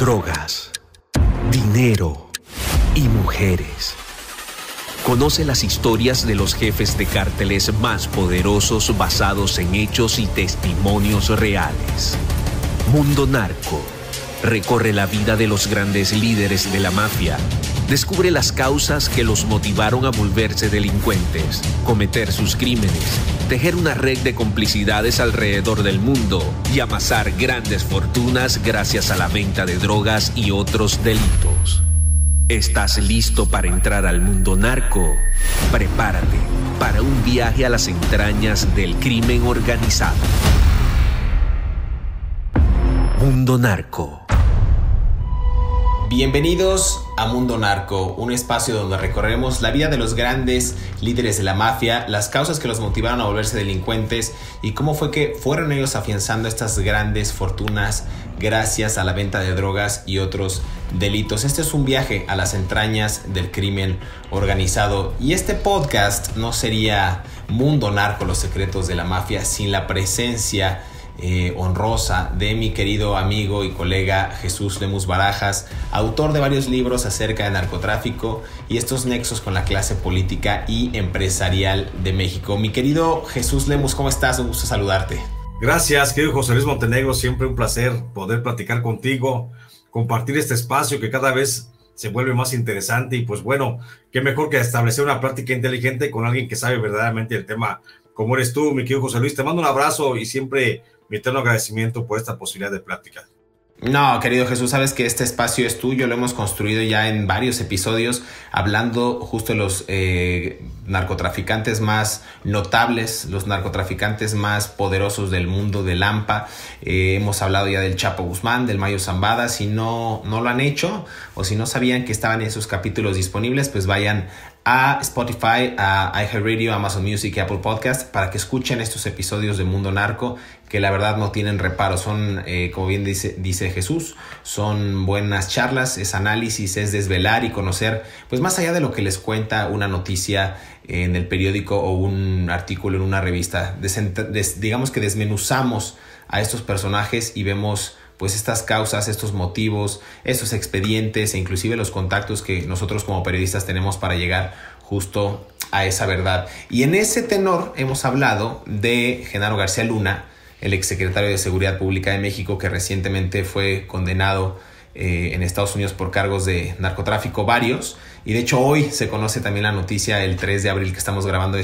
Drogas, dinero y mujeres. Conoce las historias de los jefes de cárteles más poderosos basados en hechos y testimonios reales. Mundo Narco recorre la vida de los grandes líderes de la mafia. Descubre las causas que los motivaron a volverse delincuentes, cometer sus crímenes, tejer una red de complicidades alrededor del mundo y amasar grandes fortunas gracias a la venta de drogas y otros delitos. ¿Estás listo para entrar al mundo narco? Prepárate para un viaje a las entrañas del crimen organizado. Mundo Narco. Bienvenidos a Mundo Narco, un espacio donde recorremos la vida de los grandes líderes de la mafia, las causas que los motivaron a volverse delincuentes y cómo fue que fueron ellos afianzando estas grandes fortunas gracias a la venta de drogas y otros delitos. Este es un viaje a las entrañas del crimen organizado y este podcast no sería Mundo Narco, los secretos de la mafia, sin la presencia honrosa de mi querido amigo y colega Jesús Lemus Barajas, autor de varios libros acerca de narcotráfico y estos nexos con la clase política y empresarial de México. Mi querido Jesús Lemus, ¿cómo estás? Un gusto saludarte. Gracias, querido José Luis Montenegro, siempre un placer poder platicar contigo, compartir este espacio que cada vez se vuelve más interesante y pues bueno, qué mejor que establecer una plática inteligente con alguien que sabe verdaderamente el tema como eres tú, mi querido José Luis. Te mando un abrazo y siempre mi eterno agradecimiento por esta posibilidad de plática. No, querido Jesús, sabes que este espacio es tuyo, lo hemos construido ya en varios episodios, hablando justo de los narcotraficantes más notables, los narcotraficantes más poderosos del mundo del AMPA. Hemos hablado ya del Chapo Guzmán, del Mayo Zambada. Si no lo han hecho o si no sabían que estaban esos capítulos disponibles, pues vayan a Spotify, a iHeartRadio, Amazon Music y Apple Podcast para que escuchen estos episodios de Mundo Narco que la verdad no tienen reparo. Son, como bien dice Jesús, son buenas charlas, es análisis, es desvelar y conocer, pues más allá de lo que les cuenta una noticia en el periódico o un artículo en una revista. Digamos que desmenuzamos a estos personajes y vemos pues estas causas, estos motivos, estos expedientes e inclusive los contactos que nosotros como periodistas tenemos para llegar justo a esa verdad. Y en ese tenor hemos hablado de Genaro García Luna, el exsecretario de Seguridad Pública de México, que recientemente fue condenado en Estados Unidos por cargos de narcotráfico varios. Y de hecho hoy se conoce también la noticia, el 3 de abril que estamos grabando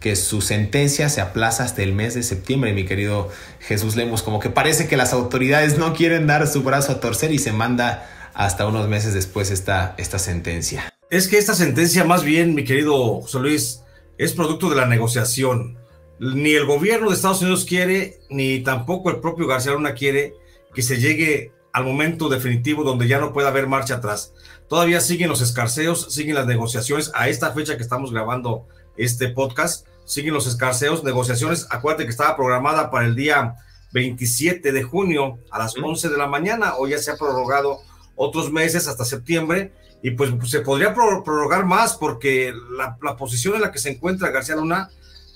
que su sentencia se aplaza hasta el mes de septiembre, mi querido Jesús Lemus. Como que parece que las autoridades no quieren dar su brazo a torcer y se manda hasta unos meses después esta sentencia. Es que esta sentencia más bien, mi querido José Luis, es producto de la negociación. Ni el gobierno de Estados Unidos quiere, ni tampoco el propio García Luna quiere que se llegue al momento definitivo donde ya no puede haber marcha atrás. Todavía siguen los escarceos, siguen las negociaciones. A esta fecha que estamos grabando este podcast, siguen los escarceos, negociaciones. Acuérdate que estaba programada para el día 27 de junio a las 11 de la mañana. Hoy ya se ha prorrogado otros meses hasta septiembre y pues se podría prorrogar más porque la posición en la que se encuentra García Luna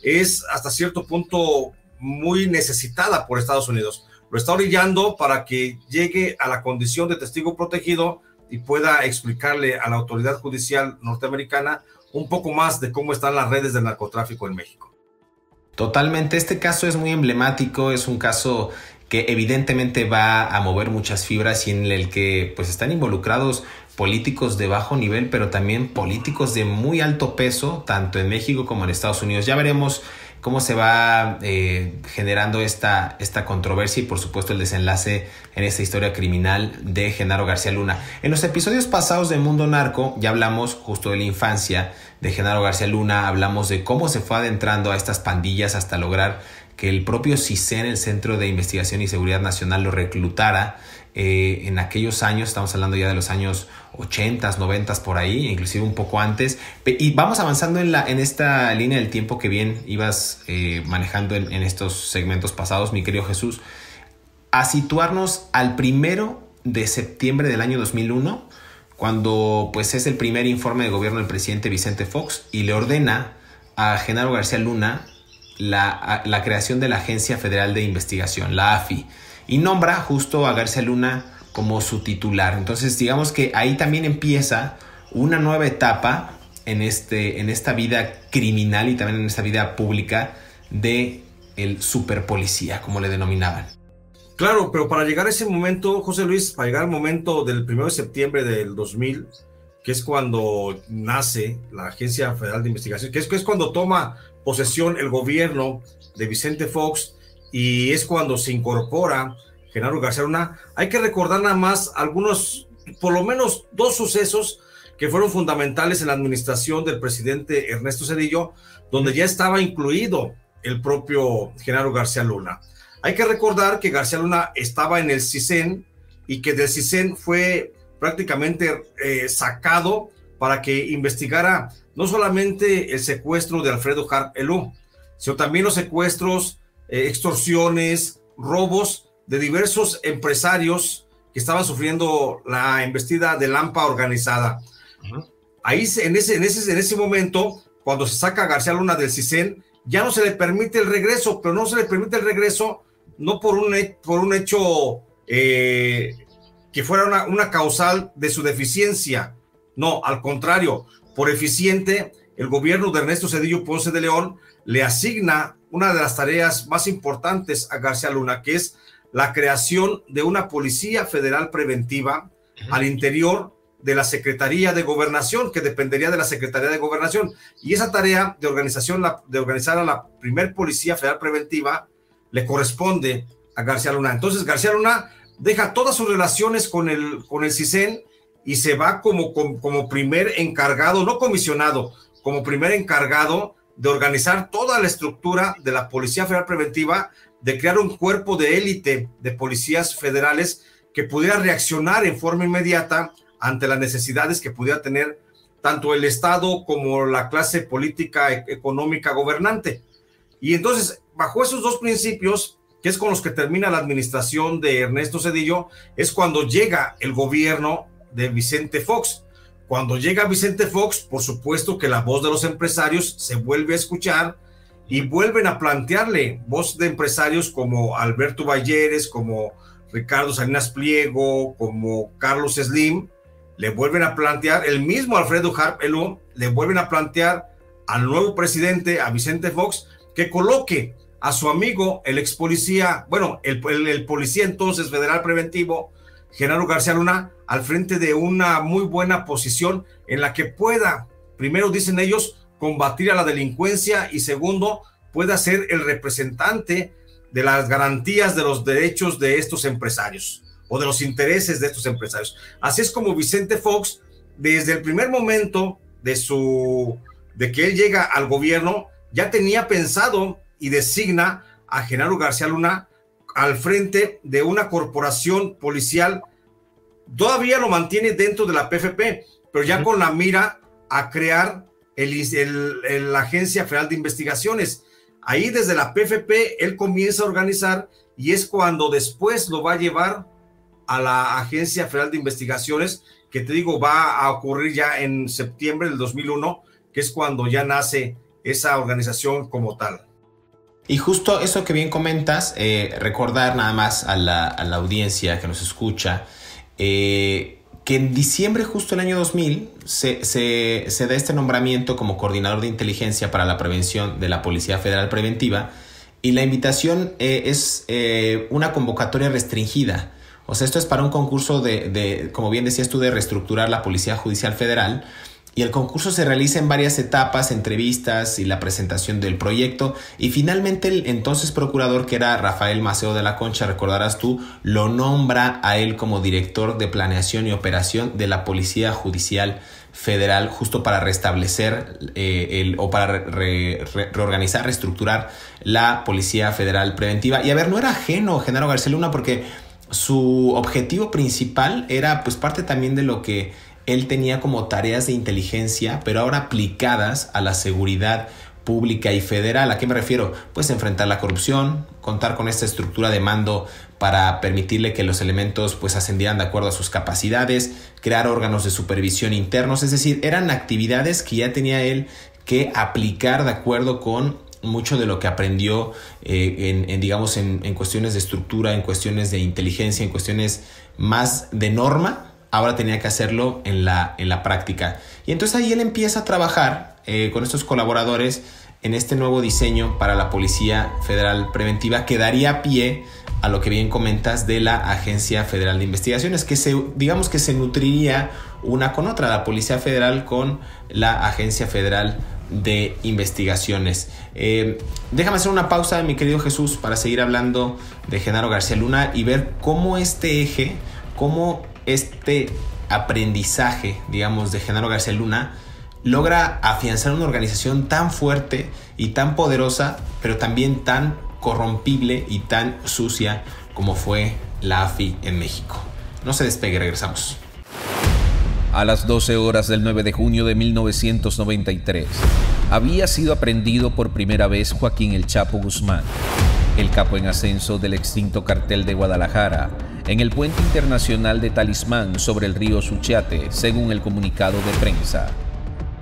es hasta cierto punto muy necesitada por Estados Unidos. Lo está orillando para que llegue a la condición de testigo protegido y pueda explicarle a la autoridad judicial norteamericana un poco más de cómo están las redes del narcotráfico en México. Totalmente. Este caso es muy emblemático, es un caso que evidentemente va a mover muchas fibras y en el que pues están involucrados políticos de bajo nivel, pero también políticos de muy alto peso, tanto en México como en Estados Unidos. Ya veremos cómo se va generando esta controversia y por supuesto el desenlace en esta historia criminal de Genaro García Luna. En los episodios pasados de Mundo Narco ya hablamos justo de la infancia de Genaro García Luna, hablamos de cómo se fue adentrando a estas pandillas hasta lograr que el propio CISEN, el Centro de Investigación y Seguridad Nacional, lo reclutara en aquellos años. Estamos hablando ya de los años 80, 90 por ahí, inclusive un poco antes. Y vamos avanzando en esta línea del tiempo que bien ibas manejando en estos segmentos pasados, mi querido Jesús, a situarnos al 1 de septiembre del año 2001, cuando pues es el primer informe de gobierno del presidente Vicente Fox y le ordena a Genaro García Luna la creación de la Agencia Federal de Investigación, la AFI, y nombra justo a García Luna como su titular. Entonces, digamos que ahí también empieza una nueva etapa en esta vida criminal y también en esta vida pública de el superpolicía, como le denominaban. Claro, pero para llegar a ese momento, José Luis, para llegar al momento del 1 de septiembre del 2000, que es cuando nace la Agencia Federal de Investigación, que es cuando toma posesión el gobierno de Vicente Fox, y es cuando se incorpora Genaro García Luna. Hay que recordar nada más algunos, por lo menos dos sucesos que fueron fundamentales en la administración del presidente Ernesto Zedillo, donde ya estaba incluido el propio Genaro García Luna. Hay que recordar que García Luna estaba en el CISEN y que del CISEN fue prácticamente sacado para que investigara no solamente el secuestro de Alfredo Harp Helú, sino también los secuestros, extorsiones, robos de diversos empresarios que estaban sufriendo la embestida de Lampa organizada. Uh-huh. Ahí, en ese momento, cuando se saca a García Luna del CISEN, ya no se le permite el regreso, pero no se le permite el regreso no por un hecho que fuera una causal de su deficiencia, no, al contrario, por eficiente. El gobierno de Ernesto Zedillo Ponce de León le asigna una de las tareas más importantes a García Luna, que es la creación de una policía federal preventiva al interior de la Secretaría de Gobernación, que dependería de la Secretaría de Gobernación, y esa tarea de organización, de organizar a la primer policía federal preventiva, le corresponde a García Luna. Entonces García Luna deja todas sus relaciones con el CISEN y se va como primer encargado, no comisionado, como primer encargado de organizar toda la estructura de la Policía Federal Preventiva, de crear un cuerpo de élite de policías federales que pudiera reaccionar en forma inmediata ante las necesidades que pudiera tener tanto el Estado como la clase política económica gobernante. Y entonces, bajo esos dos principios, que es con los que termina la administración de Ernesto Zedillo, es cuando llega el gobierno de Vicente Fox. Cuando llega Vicente Fox, por supuesto que la voz de los empresarios se vuelve a escuchar y vuelven a plantearle voz de empresarios como Alberto Balleres, como Ricardo Salinas Pliego, como Carlos Slim, le vuelven a plantear, el mismo Alfredo Harp Helú, le vuelven a plantear al nuevo presidente, a Vicente Fox, que coloque a su amigo, el ex policía, bueno, el policía entonces federal preventivo, Genaro García Luna, al frente de una muy buena posición en la que pueda, primero dicen ellos, combatir a la delincuencia y segundo, pueda ser el representante de las garantías de los derechos de estos empresarios o de los intereses de estos empresarios. Así es como Vicente Fox, desde el primer momento de que él llega al gobierno, ya tenía pensado y designa a Genaro García Luna al frente de una corporación policial. Todavía lo mantiene dentro de la PFP, pero ya con la mira a crear la Agencia Federal de Investigaciones. Ahí desde la PFP él comienza a organizar y es cuando después lo va a llevar a la Agencia Federal de Investigaciones, que te digo, va a ocurrir ya en septiembre del 2001, que es cuando ya nace esa organización como tal. Y justo eso que bien comentas, recordar nada más a la audiencia que nos escucha, que en diciembre justo del año 2000 se da este nombramiento como coordinador de inteligencia para la prevención de la Policía Federal Preventiva, y la invitación es una convocatoria restringida. O sea, esto es para un concurso de, como bien decías tú, de reestructurar la Policía Judicial Federal. Y el concurso se realiza en varias etapas, entrevistas y la presentación del proyecto. Y finalmente el entonces procurador, que era Rafael Macedo de la Concha, recordarás tú, lo nombra a él como director de planeación y operación de la Policía Judicial Federal, justo para restablecer reorganizar, reestructurar la Policía Federal Preventiva. Y a ver, no era ajeno Genaro García Luna, porque su objetivo principal era pues parte también de lo que él tenía como tareas de inteligencia, pero ahora aplicadas a la seguridad pública y federal. ¿A qué me refiero? Pues enfrentar la corrupción, contar con esta estructura de mando para permitirle que los elementos pues ascendieran de acuerdo a sus capacidades, crear órganos de supervisión internos. Es decir, eran actividades que ya tenía él que aplicar de acuerdo con mucho de lo que aprendió digamos, en cuestiones de estructura, en cuestiones de inteligencia, en cuestiones más de norma, ahora tenía que hacerlo en la práctica. Y entonces ahí él empieza a trabajar con estos colaboradores en este nuevo diseño para la Policía Federal Preventiva, que daría pie a lo que bien comentas de la Agencia Federal de Investigaciones, que digamos que se nutriría una con otra, la Policía Federal con la Agencia Federal de Investigaciones. Déjame hacer una pausa, mi querido Jesús, para seguir hablando de Genaro García Luna y ver cómo este eje, cómo este aprendizaje, digamos, de Genaro García Luna logra afianzar una organización tan fuerte y tan poderosa, pero también tan corrompible y tan sucia como fue la AFI en México. No se despegue, regresamos. A las 12 horas del 9 de junio de 1993, había sido aprendido por primera vez Joaquín El Chapo Guzmán, el capo en ascenso del extinto cartel de Guadalajara, en el puente internacional de Talismán sobre el río Suchiate, según el comunicado de prensa.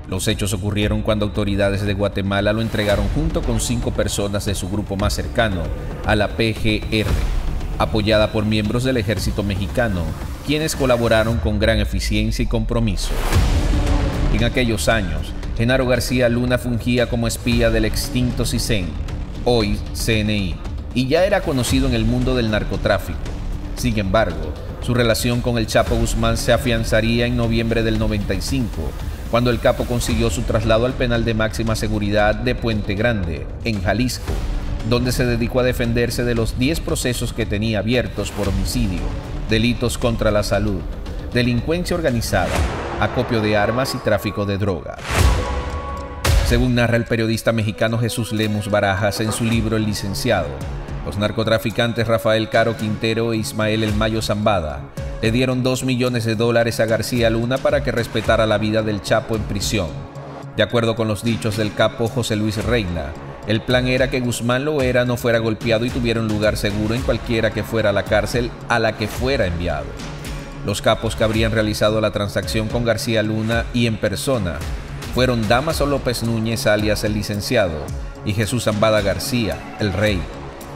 Los hechos ocurrieron cuando autoridades de Guatemala lo entregaron junto con 5 personas de su grupo más cercano a la PGR, apoyada por miembros del ejército mexicano, quienes colaboraron con gran eficiencia y compromiso. En aquellos años, Genaro García Luna fungía como espía del extinto CISEN, hoy CNI, y ya era conocido en el mundo del narcotráfico. Sin embargo, su relación con el Chapo Guzmán se afianzaría en noviembre del 95, cuando el capo consiguió su traslado al penal de máxima seguridad de Puente Grande, en Jalisco, donde se dedicó a defenderse de los 10 procesos que tenía abiertos por homicidio, delitos contra la salud, delincuencia organizada, acopio de armas y tráfico de droga. Según narra el periodista mexicano Jesús Lemus Barajas en su libro El Licenciado, los narcotraficantes Rafael Caro Quintero e Ismael El Mayo Zambada le dieron $2 millones a García Luna para que respetara la vida del Chapo en prisión. De acuerdo con los dichos del capo José Luis Reina, el plan era que Guzmán Loera no fuera golpeado y tuviera un lugar seguro en cualquiera que fuera la cárcel a la que fuera enviado. Los capos que habrían realizado la transacción con García Luna y en persona fueron Damaso López Núñez, alias El Licenciado, y Jesús Zambada García, El Rey,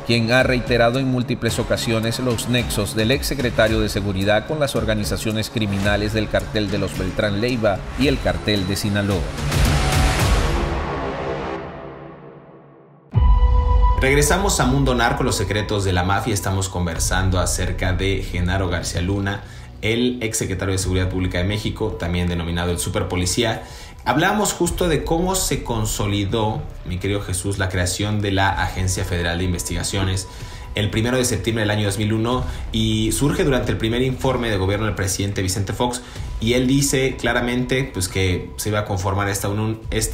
quien ha reiterado en múltiples ocasiones los nexos del exsecretario de Seguridad con las organizaciones criminales del cartel de los Beltrán Leiva y el cartel de Sinaloa. Regresamos a Mundo Narco, los secretos de la mafia. Estamos conversando acerca de Genaro García Luna, el exsecretario de Seguridad Pública de México, también denominado el superpolicía. Hablábamos justo de cómo se consolidó, mi querido Jesús, la creación de la Agencia Federal de Investigaciones el 1 de septiembre del año 2001 y surge durante el primer informe de gobierno del presidente Vicente Fox, y él dice claramente pues que se iba a conformar esta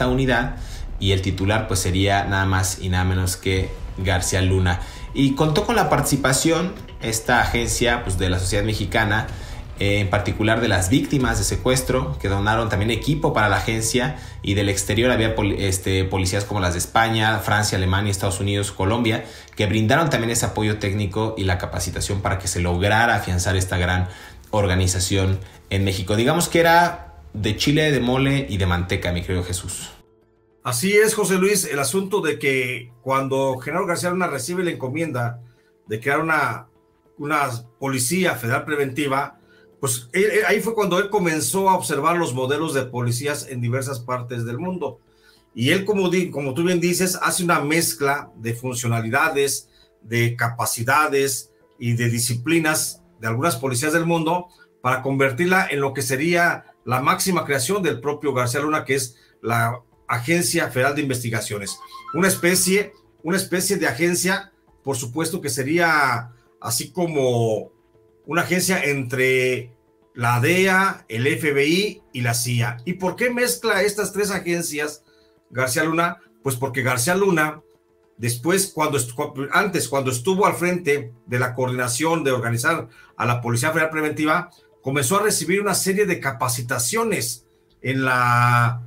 unidad, y el titular pues sería nada más y nada menos que García Luna. Y contó con la participación esta agencia pues de la sociedad mexicana, en particular de las víctimas de secuestro, que donaron también equipo para la agencia, y del exterior había policías como las de España, Francia, Alemania, Estados Unidos, Colombia, que brindaron también ese apoyo técnico y la capacitación para que se lograra afianzar esta gran organización en México. Digamos que era de chile, de mole y de manteca, mi querido Jesús. Así es, José Luis, el asunto de que cuando Genaro García Luna recibe la encomienda de crear una policía federal preventiva, pues ahí fue cuando él comenzó a observar los modelos de policías en diversas partes del mundo. Y él, como tú bien dices, hace una mezcla de funcionalidades, de capacidades y de disciplinas de algunas policías del mundo para convertirla en lo que sería la máxima creación del propio García Luna, que es la Agencia Federal de Investigaciones, una especie de agencia, por supuesto, que sería así como una agencia entre la DEA, el FBI y la CIA. ¿Y por qué mezcla estas tres agencias García Luna? Pues porque García Luna, después, cuando estuvo al frente de la coordinación de organizar a la Policía Federal Preventiva, comenzó a recibir una serie de capacitaciones en las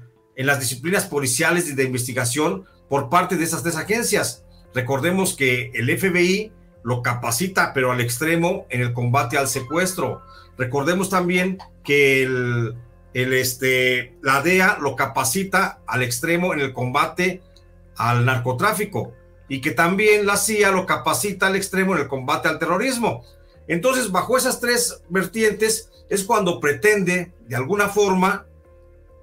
disciplinas policiales y de investigación por parte de esas tres agencias. Recordemos que el FBI lo capacita, pero al extremo, en el combate al secuestro. Recordemos también que la DEA lo capacita al extremo en el combate al narcotráfico y que también la CIA lo capacita al extremo en el combate al terrorismo. Entonces, bajo esas tres vertientes es cuando pretende, de alguna forma,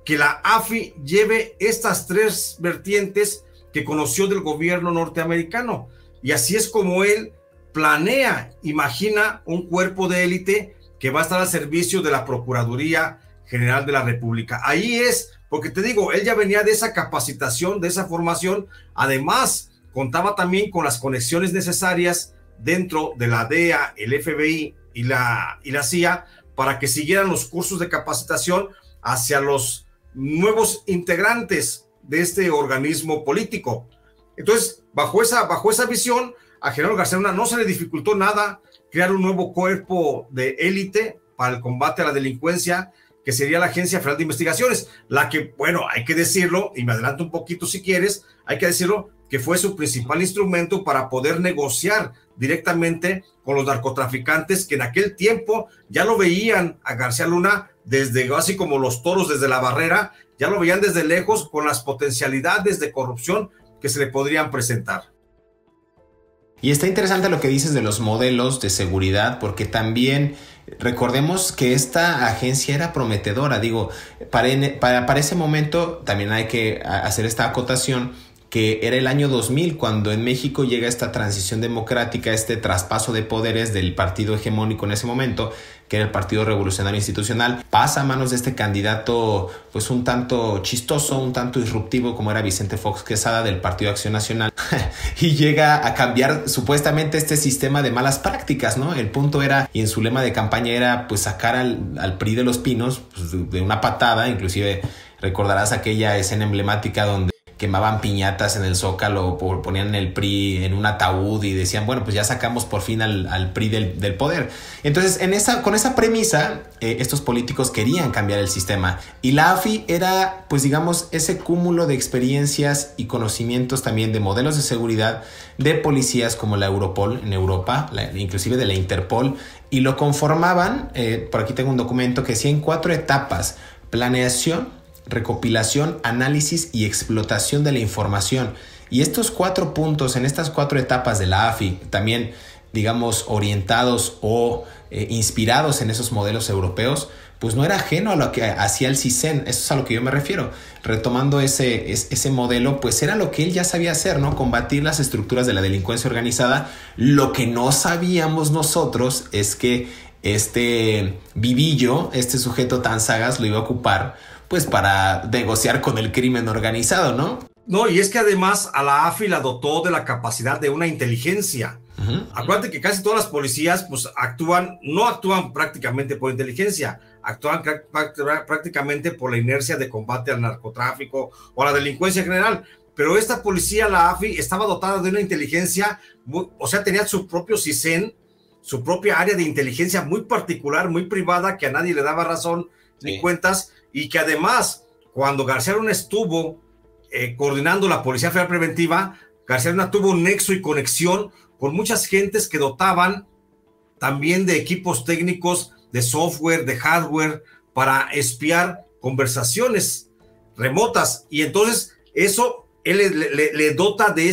que la AFI lleve estas tres vertientes que conoció del gobierno norteamericano. Y así es como él planea, imagina un cuerpo de élite que va a estar al servicio de la Procuraduría General de la República. Ahí es, porque te digo, él ya venía de esa capacitación, de esa formación. Además, contaba también con las conexiones necesarias dentro de la DEA, el FBI y la CIA para que siguieran los cursos de capacitación hacia los nuevos integrantes de este organismo político. Entonces, bajo esa visión, a Genaro García Luna no se le dificultó nada crear un nuevo cuerpo de élite para el combate a la delincuencia, que sería la Agencia Federal de Investigaciones, la que, bueno, hay que decirlo, y me adelanto un poquito si quieres, hay que decirlo, que fue su principal instrumento para poder negociar directamente con los narcotraficantes, que en aquel tiempo ya lo veían a García Luna desde, así como los toros desde la barrera, ya lo veían desde lejos con las potencialidades de corrupción que se le podrían presentar. Y está interesante lo que dices de los modelos de seguridad, porque también recordemos que esta agencia era prometedora. Digo, para ese momento también hay que hacer esta acotación, que era el año 2000 cuando en México llega esta transición democrática, este traspaso de poderes del partido hegemónico en ese momento, que era el Partido Revolucionario Institucional, pasa a manos de este candidato pues un tanto chistoso, un tanto disruptivo como era Vicente Fox Quesada del Partido Acción Nacional y llega a cambiar supuestamente este sistema de malas prácticas, ¿no? El punto era, y en su lema de campaña era pues sacar al PRI de los pinos, pues, de una patada. Inclusive recordarás aquella escena emblemática donde quemaban piñatas en el Zócalo, ponían el PRI en un ataúd y decían, bueno, pues ya sacamos por fin al PRI del poder. Entonces, con esa premisa, estos políticos querían cambiar el sistema. Y la AFI era, pues digamos, ese cúmulo de experiencias y conocimientos también de modelos de seguridad de policías como la Europol en Europa, inclusive de la Interpol, y lo conformaban, por aquí tengo un documento que decía en 4 etapas: planeación, recopilación, análisis y explotación de la información. Y estos 4 puntos, en estas 4 etapas de la AFI, también, digamos, orientados o inspirados en esos modelos europeos, pues no era ajeno a lo que hacía el CISEN. Eso es a lo que yo me refiero. Retomando ese modelo, pues era lo que él ya sabía hacer, ¿no? Combatir las estructuras de la delincuencia organizada. Lo que no sabíamos nosotros es que este vivillo, este sujeto tan sagaz, lo iba a ocupar pues para negociar con el crimen organizado, ¿no? No, y es que además a la AFI la dotó de la capacidad de una inteligencia. Acuérdate que casi todas las policías pues no actúan prácticamente por inteligencia, actúan prácticamente por la inercia de combate al narcotráfico o a la delincuencia en general. Pero esta policía, la AFI, estaba dotada de una inteligencia, o sea, tenía su propio CISEN, su propia área de inteligencia muy particular, muy privada, que a nadie le daba razón ni cuentas. Y que además, cuando García Luna estuvo coordinando la Policía Federal Preventiva, García Luna tuvo un nexo y conexión con muchas gentes que dotaban también de equipos técnicos, de software, de hardware, para espiar conversaciones remotas. Y entonces eso él le dota de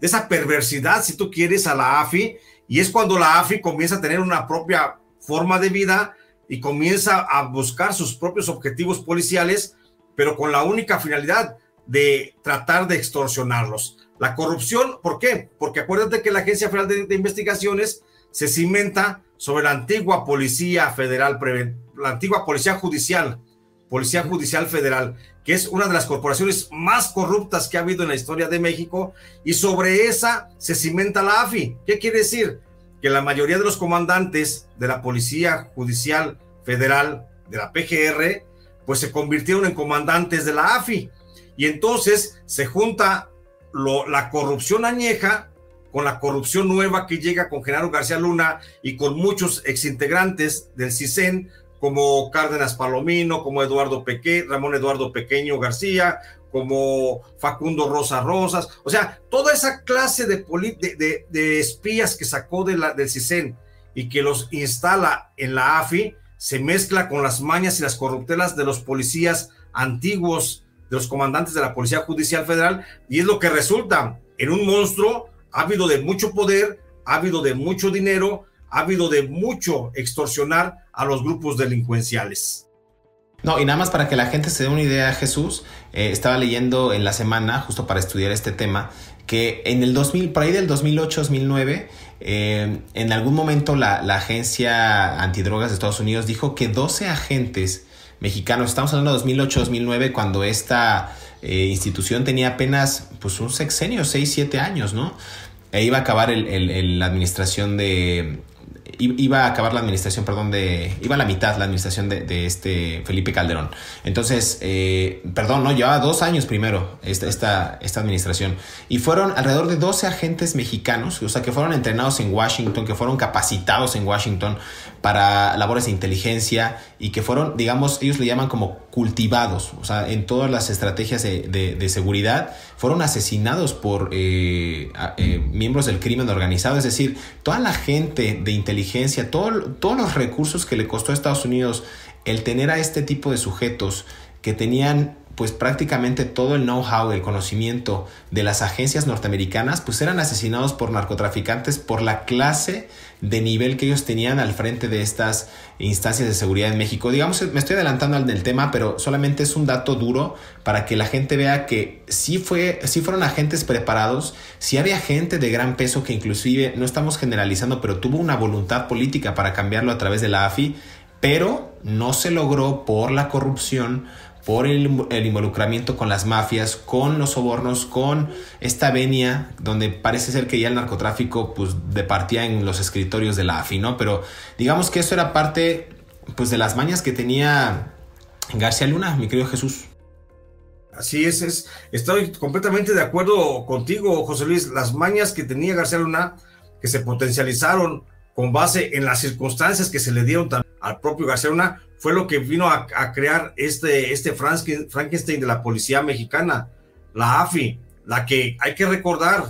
esa perversidad, si tú quieres, a la AFI. Y es cuando la AFI comienza a tener una propia forma de vida y comienza a buscar sus propios objetivos policiales, pero con la única finalidad de tratar de extorsionarlos. La corrupción, ¿por qué? Porque acuérdate que la Agencia Federal de Investigaciones se cimenta sobre la antigua Policía Federal, la antigua Policía Judicial Federal, que es una de las corporaciones más corruptas que ha habido en la historia de México, y sobre esa se cimenta la AFI. ¿Qué quiere decir? Que la mayoría de los comandantes de la Policía Judicial Federal, de la PGR, pues se convirtieron en comandantes de la AFI. Y entonces se junta la corrupción añeja con la corrupción nueva que llega con Genaro García Luna y con muchos exintegrantes del CISEN, como Cárdenas Palomino, como Ramón Eduardo Pequeño García, como Facundo Rosa Rosas. O sea, toda esa clase de espías que sacó del CISEN y que los instala en la AFI, se mezcla con las mañas y las corruptelas de los policías antiguos de los comandantes de la Policía Judicial Federal, y es lo que resulta en un monstruo ávido de mucho poder, ávido de mucho dinero, ávido de mucho extorsionar a los grupos delincuenciales. No, y nada más para que la gente se dé una idea, Jesús, estaba leyendo en la semana, justo para estudiar este tema, que en el 2000, por ahí del 2008-2009, en algún momento la agencia antidrogas de Estados Unidos dijo que 12 agentes mexicanos, estamos hablando de 2008-2009, cuando esta institución tenía apenas pues un sexenio, 6-7 años, ¿no? E iba a acabar iba a la mitad la administración de este Felipe Calderón. Entonces, llevaba 2 años primero esta administración. Y fueron alrededor de 12 agentes mexicanos, o sea, que fueron entrenados en Washington, que fueron capacitados en Washington para labores de inteligencia y que fueron, digamos, ellos le llaman como cultivados, o sea, en todas las estrategias de seguridad, fueron asesinados por miembros del crimen organizado. Es decir, toda la gente de inteligencia, todos los recursos que le costó a Estados Unidos el tener a este tipo de sujetos que tenían pues prácticamente todo el know-how, el conocimiento de las agencias norteamericanas, pues eran asesinados por narcotraficantes por la clase de nivel que ellos tenían al frente de estas instancias de seguridad en México. Digamos, me estoy adelantando al del tema, pero solamente es un dato duro para que la gente vea que sí fueron agentes preparados, sí había gente de gran peso que inclusive, no estamos generalizando, pero tuvo una voluntad política para cambiarlo a través de la AFI, pero no se logró por la corrupción, por el involucramiento con las mafias, con los sobornos, con esta venia donde parece ser que ya el narcotráfico pues departía en los escritorios de la AFI, ¿no? Pero digamos que eso era parte pues de las mañas que tenía García Luna, mi querido Jesús. Así es, estoy completamente de acuerdo contigo, José Luis. Las mañas que tenía García Luna, que se potencializaron con base en las circunstancias que se le dieron también al propio García Luna, fue lo que vino a crear este Frankenstein de la policía mexicana, la AFI, la que hay que recordar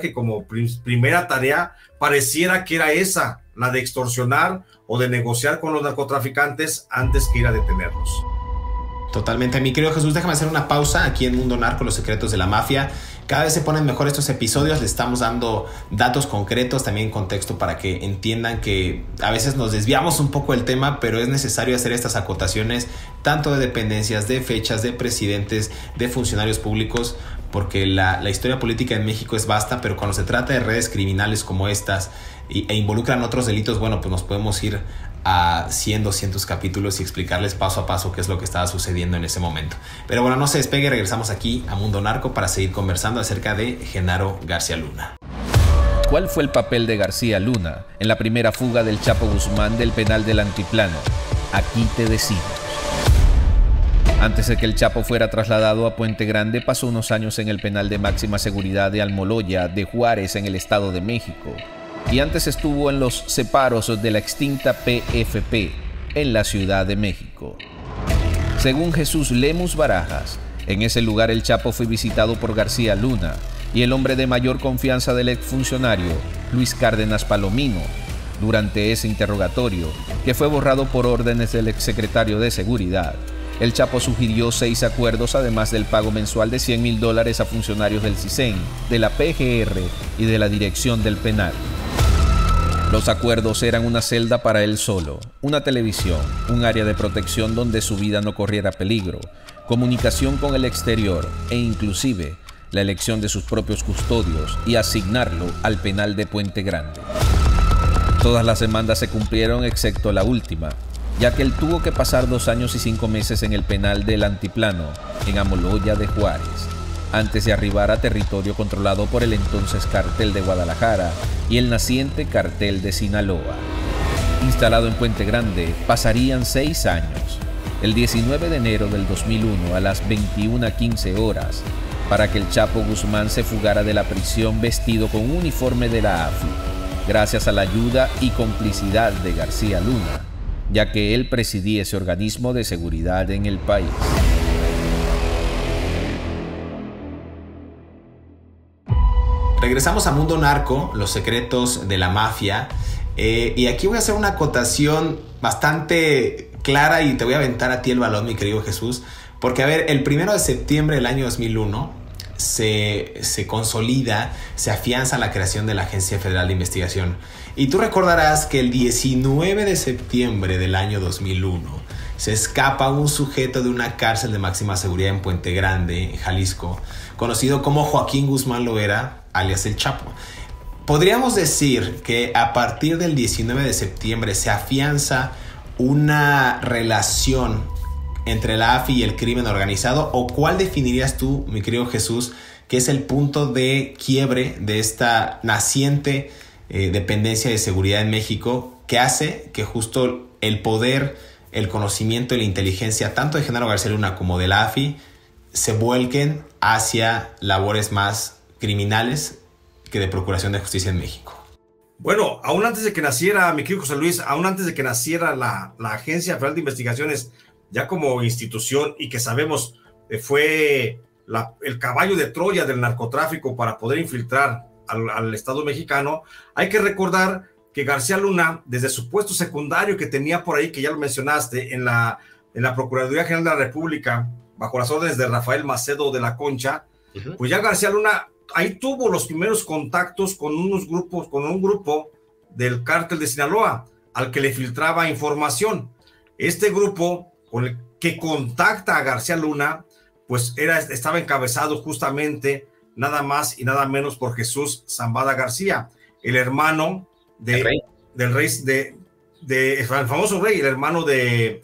que como primera tarea pareciera que era esa, la de extorsionar o de negociar con los narcotraficantes antes que ir a detenerlos. Totalmente, mi querido Jesús, déjame hacer una pausa aquí en Mundo Narco, los secretos de la mafia. Cada vez se ponen mejor estos episodios, le estamos dando datos concretos, también contexto para que entiendan que a veces nos desviamos un poco del tema, pero es necesario hacer estas acotaciones tanto de dependencias, de fechas, de presidentes, de funcionarios públicos, porque la historia política en México es vasta, pero cuando se trata de redes criminales como estas e involucran otros delitos, bueno, pues nos podemos ir a 100, 200 capítulos y explicarles paso a paso qué es lo que estaba sucediendo en ese momento. Pero bueno, no se despegue, regresamos aquí a Mundo Narco para seguir conversando acerca de Genaro García Luna. ¿Cuál fue el papel de García Luna en la primera fuga del Chapo Guzmán del penal del Antiplano? Aquí te decimos. Antes de que el Chapo fuera trasladado a Puente Grande, pasó unos años en el penal de máxima seguridad de Almoloya de Juárez, en el Estado de México. Y antes estuvo en los separos de la extinta PFP en la Ciudad de México. Según Jesús Lemus Barajas, en ese lugar el Chapo fue visitado por García Luna y el hombre de mayor confianza del exfuncionario, Luis Cárdenas Palomino, durante ese interrogatorio, que fue borrado por órdenes del exsecretario de Seguridad. El Chapo sugirió 6 acuerdos, además del pago mensual de $100,000 a funcionarios del CISEN, de la PGR y de la dirección del penal. Los acuerdos eran una celda para él solo, una televisión, un área de protección donde su vida no corriera peligro, comunicación con el exterior e inclusive la elección de sus propios custodios y asignarlo al penal de Puente Grande. Todas las demandas se cumplieron excepto la última, ya que él tuvo que pasar 2 años y 5 meses en el penal del Antiplano, en Almoloya de Juárez, antes de arribar a territorio controlado por el entonces Cartel de Guadalajara y el naciente Cartel de Sinaloa. Instalado en Puente Grande, pasarían 6 años, el 19 de enero del 2001 a las 21:15 horas, para que el Chapo Guzmán se fugara de la prisión vestido con un uniforme de la AFI, gracias a la ayuda y complicidad de García Luna, ya que él presidía ese organismo de seguridad en el país. Regresamos a Mundo Narco, los secretos de la mafia, y aquí voy a hacer una acotación bastante clara y te voy a aventar a ti el balón, mi querido Jesús, Porque, a ver, el 1 de septiembre del año 2001 se consolida, se afianza la creación de la Agencia Federal de Investigación. Y tú recordarás que el 19 de septiembre del año 2001 se escapa un sujeto de una cárcel de máxima seguridad en Puente Grande, en Jalisco, conocido como Joaquín Guzmán Loera, alias El Chapo. Podríamos decir que a partir del 19 de septiembre se afianza una relación entre la AFI y el crimen organizado, o cuál definirías tú, mi querido Jesús, que es el punto de quiebre de esta naciente dependencia de seguridad en México, que hace que justo el poder, el conocimiento y la inteligencia tanto de Genaro García Luna como de la AFI se vuelquen hacia labores más criminales que de procuración de justicia en México? Bueno, aún antes de que naciera, mi querido José Luis, aún antes de que naciera la Agencia Federal de Investigaciones ya como institución, y que sabemos fue el caballo de Troya del narcotráfico para poder infiltrar al Estado mexicano, hay que recordar que García Luna, desde su puesto secundario que tenía por ahí, que ya lo mencionaste, en la Procuraduría General de la República, bajo las órdenes de Rafael Macedo de la Concha, pues ya García Luna ahí tuvo los primeros contactos con un grupo del cártel de Sinaloa, al que le filtraba información. Este grupo con el que contacta a García Luna, pues estaba encabezado justamente nada más y nada menos por Jesús Zambada García, el hermano del famoso rey, el hermano del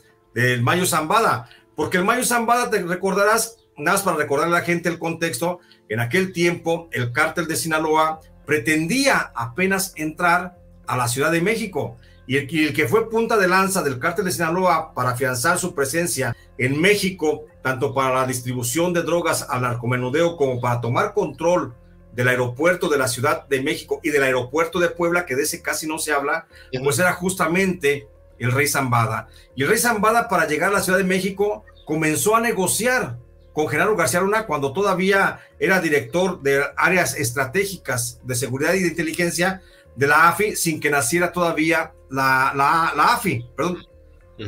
Mayo Zambada, porque el Mayo Zambada, te recordarás, nada más para recordarle a la gente el contexto, en aquel tiempo el cártel de Sinaloa pretendía apenas entrar a la Ciudad de México, y el que fue punta de lanza del cártel de Sinaloa para afianzar su presencia en México, tanto para la distribución de drogas al narcomenudeo como para tomar control del aeropuerto de la Ciudad de México y del aeropuerto de Puebla, que de ese casi no se habla, pues era justamente el rey Zambada. Y el rey Zambada, para llegar a la Ciudad de México, comenzó a negociar con Genaro García Luna cuando todavía era director de áreas estratégicas de seguridad y de inteligencia de la AFI, sin que naciera todavía la AFI,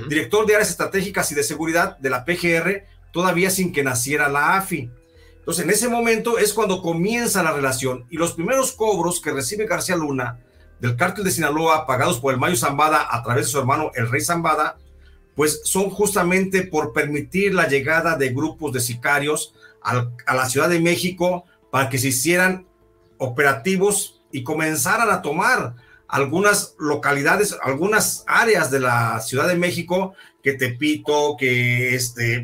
director de áreas estratégicas y de seguridad de la PGR, todavía sin que naciera la AFI. Entonces, en ese momento es cuando comienza la relación, y los primeros cobros que recibe García Luna del cártel de Sinaloa, pagados por el Mayo Zambada a través de su hermano el rey Zambada, pues son justamente por permitir la llegada de grupos de sicarios a la Ciudad de México para que se hicieran operativos y comenzaran a tomar algunas localidades, algunas áreas de la Ciudad de México, que Tepito, que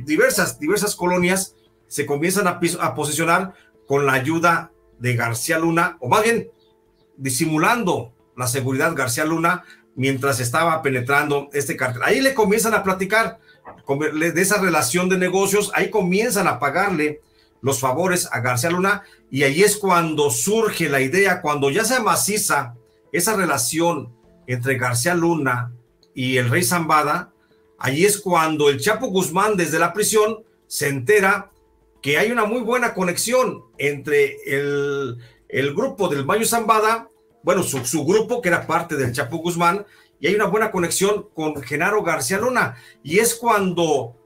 diversas colonias se comienzan a posicionar con la ayuda de García Luna, o más bien disimulando la seguridad García Luna mientras estaba penetrando este cártel. Ahí le comienzan a platicar de esa relación de negocios, ahí comienzan a pagarle los favores a García Luna, y ahí es cuando surge la idea, cuando ya se maciza esa relación entre García Luna y el rey Zambada, ahí es cuando el Chapo Guzmán, desde la prisión, se entera que hay una muy buena conexión entre el grupo del Mayo Zambada, bueno, su grupo, que era parte del Chapo Guzmán, y hay una buena conexión con Genaro García Luna, y es cuando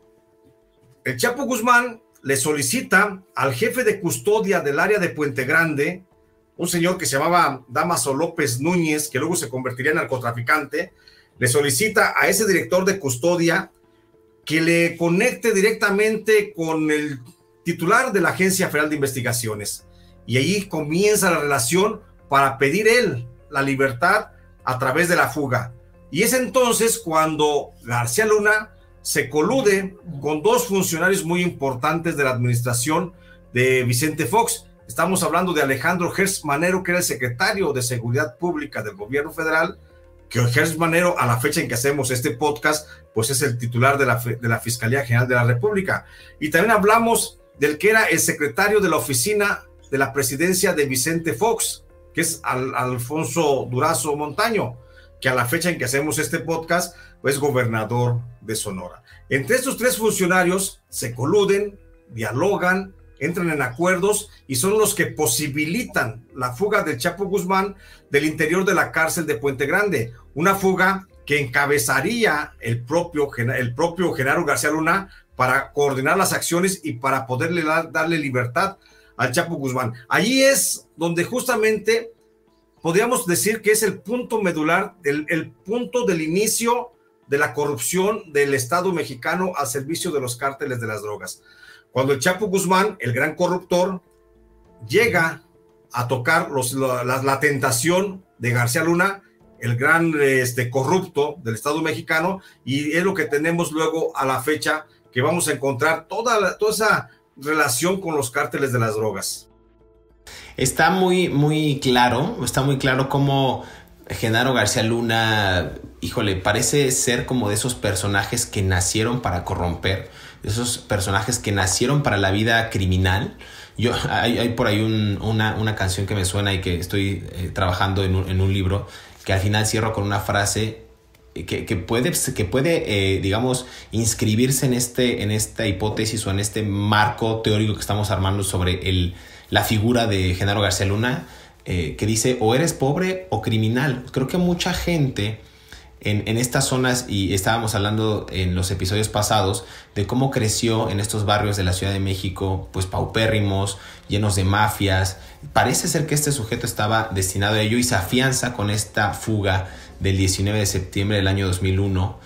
el Chapo Guzmán le solicita al jefe de custodia del área de Puente Grande, un señor que se llamaba Damaso López Núñez, que luego se convertiría en narcotraficante, le solicita a ese director de custodia que le conecte directamente con el titular de la Agencia Federal de Investigaciones. Y ahí comienza la relación para pedir él la libertad a través de la fuga. Y es entonces cuando García Luna se colude con dos funcionarios muy importantes de la administración de Vicente Fox. Estamos hablando de Alejandro Hertz Manero, que era el secretario de Seguridad Pública del gobierno federal, que Hertz Manero, a la fecha en que hacemos este podcast, pues es el titular de la Fiscalía General de la República. Y también hablamos del que era el secretario de la oficina de la presidencia de Vicente Fox, que es Alfonso Durazo Montaño, que a la fecha en que hacemos este podcast, pues es gobernador de Sonora. Entre estos tres funcionarios se coluden, dialogan, entran en acuerdos y son los que posibilitan la fuga del Chapo Guzmán del interior de la cárcel de Puente Grande, una fuga que encabezaría el propio Genaro García Luna para coordinar las acciones y para poderle darle libertad al Chapo Guzmán. Allí es donde justamente podríamos decir que es el punto medular, el punto del inicio de la corrupción del Estado mexicano al servicio de los cárteles de las drogas. Cuando el Chapo Guzmán, el gran corruptor, llega a tocar la tentación de García Luna, el gran corrupto del Estado mexicano, y es lo que tenemos luego a la fecha, que vamos a encontrar toda esa relación con los cárteles de las drogas. Está muy claro cómo Genaro García Luna, híjole, parece ser como de esos personajes que nacieron para corromper, de esos personajes que nacieron para la vida criminal. Hay por ahí una canción que me suena y que estoy trabajando en un libro, que al final cierro con una frase que puede digamos, inscribirse en esta hipótesis o en este marco teórico que estamos armando sobre la figura de Genaro García Luna, que dice: o eres pobre o criminal. Creo que mucha gente en estas zonas, y estábamos hablando en los episodios pasados de cómo creció en estos barrios de la Ciudad de México, pues paupérrimos, llenos de mafias. Parece ser que este sujeto estaba destinado a ello y se afianza con esta fuga del 19 de septiembre del año 2001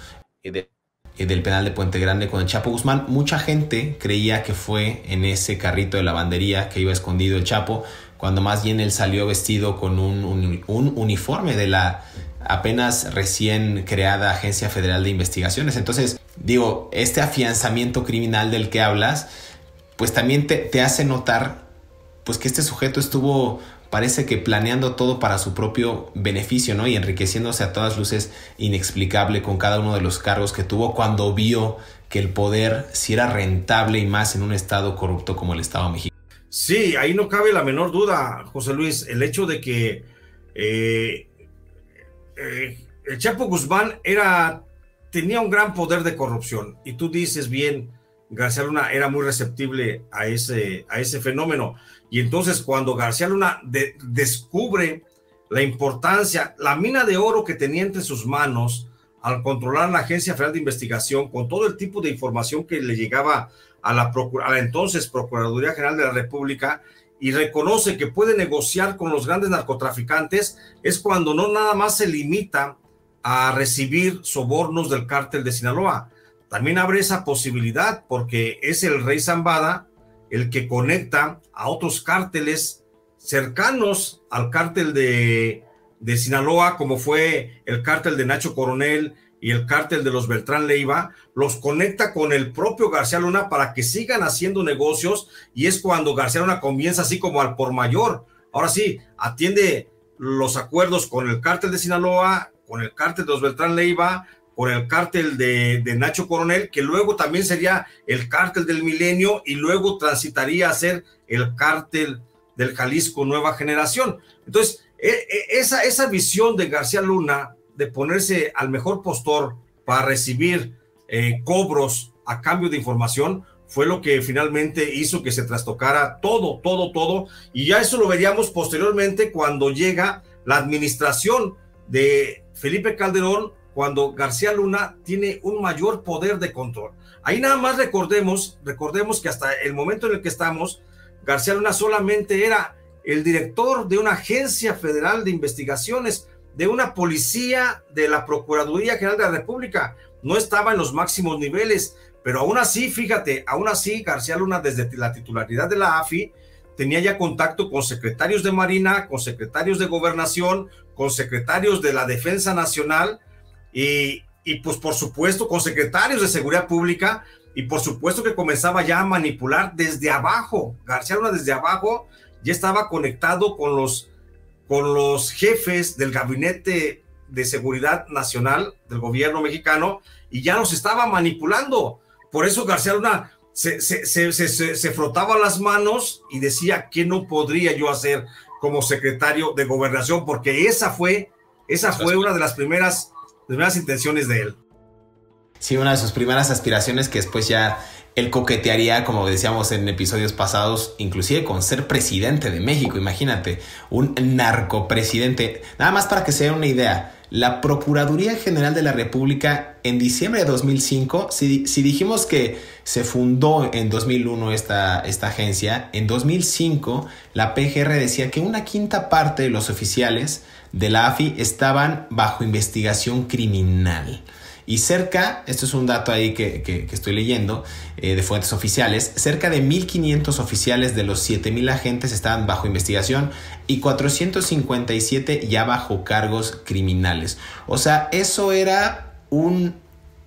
del penal de Puente Grande con el Chapo Guzmán. Mucha gente creía que fue en ese carrito de lavandería que iba escondido el Chapo, cuando más bien él salió vestido con un uniforme de la apenas recién creada Agencia Federal de Investigaciones. Entonces, digo, este afianzamiento criminal del que hablas, pues también te hace notar pues que este sujeto estuvo, parece que planeando todo para su propio beneficio, ¿no? Y enriqueciéndose a todas luces inexplicable con cada uno de los cargos que tuvo, cuando vio que el poder sí era rentable, y más en un estado corrupto como el Estado mexicano. Sí, ahí no cabe la menor duda, José Luis, el hecho de que el Chapo Guzmán tenía un gran poder de corrupción, y tú dices bien, García Luna era muy receptible a ese fenómeno, y entonces cuando García Luna descubre la importancia, la mina de oro que tenía entre sus manos al controlar la Agencia Federal de Investigación, con todo el tipo de información que le llegaba a la entonces Procuraduría General de la República, y reconoce que puede negociar con los grandes narcotraficantes, es cuando no nada más se limita a recibir sobornos del cártel de Sinaloa. También abre esa posibilidad, porque es el Rey Zambada el que conecta a otros cárteles cercanos al cártel de Sinaloa, como fue el cártel de Nacho Coronel y el cártel de los Beltrán Leiva, los conecta con el propio García Luna para que sigan haciendo negocios, y es cuando García Luna comienza así como al por mayor. Ahora sí, atiende los acuerdos con el cártel de Sinaloa, con el cártel de los Beltrán Leiva, con el cártel de Nacho Coronel, que luego también sería el cártel del Milenio, y luego transitaría a ser el cártel del Jalisco Nueva Generación. Entonces, esa visión de García Luna de ponerse al mejor postor para recibir cobros a cambio de información, fue lo que finalmente hizo que se trastocara todo, y ya eso lo veríamos posteriormente cuando llega la administración de Felipe Calderón, cuando García Luna tiene un mayor poder de control. Ahí nada más recordemos que hasta el momento en el que estamos, García Luna solamente era el director de una Agencia Federal de Investigaciones, de una policía de la Procuraduría General de la República. No estaba en los máximos niveles, pero aún así, fíjate, García Luna, desde la titularidad de la AFI, tenía ya contacto con secretarios de Marina, con secretarios de Gobernación, con secretarios de la Defensa Nacional, y pues por supuesto con secretarios de Seguridad Pública, y por supuesto que comenzaba ya a manipular desde abajo. García Luna desde abajo ya estaba conectado con los jefes del Gabinete de Seguridad Nacional del gobierno mexicano, y ya los estaba manipulando. Por eso García Luna se frotaba las manos y decía: ¿qué no podría yo hacer como secretario de Gobernación? Porque esa fue una de las primeras intenciones de él. Sí, una de sus primeras aspiraciones, que después ya él coquetearía, como decíamos en episodios pasados, inclusive con ser presidente de México. Imagínate, un narcopresidente. Nada más para que se den una idea, la Procuraduría General de la República en diciembre de 2005, si dijimos que se fundó en 2001 esta agencia, en 2005 la PGR decía que una quinta parte de los oficiales de la AFI estaban bajo investigación criminal. Y cerca, esto es un dato ahí que estoy leyendo de fuentes oficiales, cerca de 1.500 oficiales de los 7.000 agentes estaban bajo investigación y 457 ya bajo cargos criminales. O sea, eso era un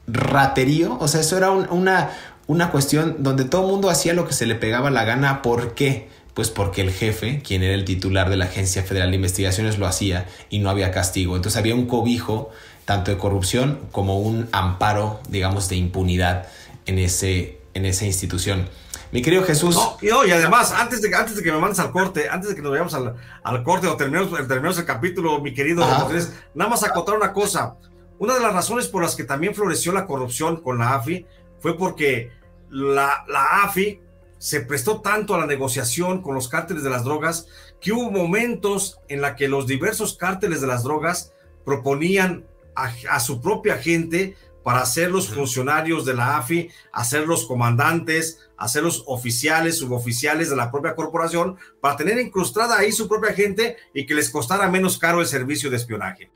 raterío, o sea, eso era una cuestión donde todo el mundo hacía lo que se le pegaba la gana. ¿Por qué? Pues porque el jefe, quien era el titular de la Agencia Federal de Investigaciones, lo hacía y no había castigo. Entonces había un cobijo tanto de corrupción como un amparo, digamos, de impunidad en esa institución. Mi querido Jesús. No, y además, antes de que me mandes al corte, antes de que nos vayamos al corte o terminemos el capítulo, mi querido, entonces, nada más acotar una cosa. Una de las razones por las que también floreció la corrupción con la AFI fue porque la AFI se prestó tanto a la negociación con los cárteles de las drogas que hubo momentos en los que los diversos cárteles de las drogas proponían a su propia gente para ser los funcionarios de la AFI, hacer los comandantes, hacer los oficiales, suboficiales de la propia corporación, para tener incrustada ahí su propia gente y que les costara menos caro el servicio de espionaje.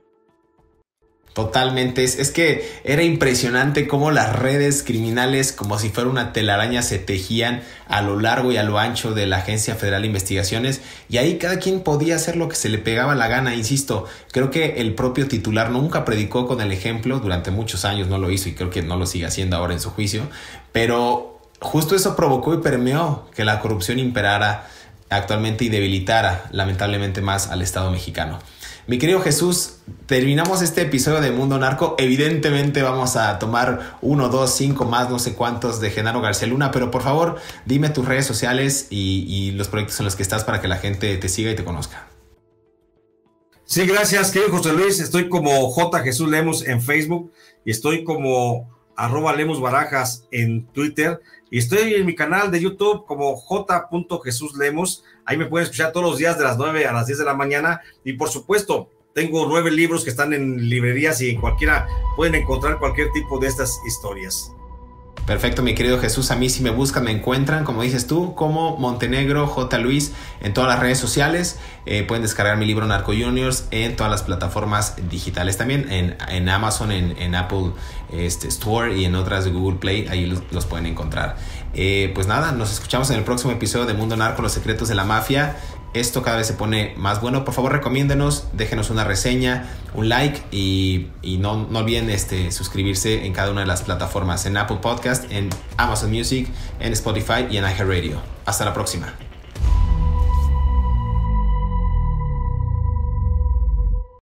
Totalmente, es que era impresionante cómo las redes criminales, como si fuera una telaraña, se tejían a lo largo y a lo ancho de la Agencia Federal de Investigaciones, y ahí cada quien podía hacer lo que se le pegaba la gana. Insisto, creo que el propio titular nunca predicó con el ejemplo, durante muchos años no lo hizo y creo que no lo sigue haciendo ahora en su juicio, pero justo eso provocó y permeó que la corrupción imperara actualmente y debilitara lamentablemente más al Estado mexicano. Mi querido Jesús, terminamos este episodio de Mundo Narco. Evidentemente vamos a tomar 1, 2, 5 más, no sé cuántos, de Genaro García Luna, pero por favor dime tus redes sociales y los proyectos en los que estás para que la gente te siga y te conozca. Sí, gracias, querido José Luis. Estoy como J. Jesús Lemus en Facebook y estoy como @LemusBarajas en Twitter. Y estoy en mi canal de YouTube como J. Jesús Lemus. Ahí me pueden escuchar todos los días de las 9 a las 10 de la mañana. Y por supuesto, tengo 9 libros que están en librerías y en cualquiera pueden encontrar cualquier tipo de estas historias. Perfecto, mi querido Jesús. A mí, si me buscan, me encuentran, como dices tú, como Montenegro J. Luis en todas las redes sociales. Pueden descargar mi libro Narco Juniors en todas las plataformas digitales, también en Amazon, en Apple Store y en otras de Google Play. Ahí los pueden encontrar. Pues nada, nos escuchamos en el próximo episodio de Mundo Narco, los secretos de la mafia. Esto cada vez se pone más bueno. Por favor, recomiéndenos, déjenos una reseña, un like y no olviden suscribirse en cada una de las plataformas, en Apple Podcast, en Amazon Music, en Spotify y en iHeartRadio. Hasta la próxima.